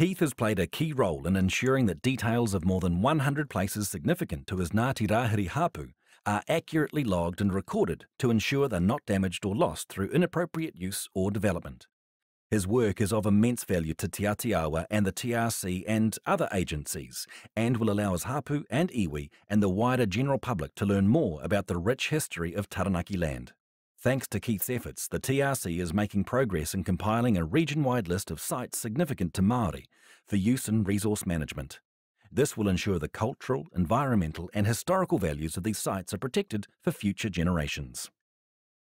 Keith has played a key role in ensuring that details of more than 100 places significant to his Ngāti Rāhiri hapu are accurately logged and recorded to ensure they're not damaged or lost through inappropriate use or development. His work is of immense value to Te Atiawa and the TRC and other agencies, and will allow his hapu and iwi and the wider general public to learn more about the rich history of Taranaki land. Thanks to Keith's efforts, the TRC is making progress in compiling a region-wide list of sites significant to Māori for use in resource management. This will ensure the cultural, environmental and historical values of these sites are protected for future generations.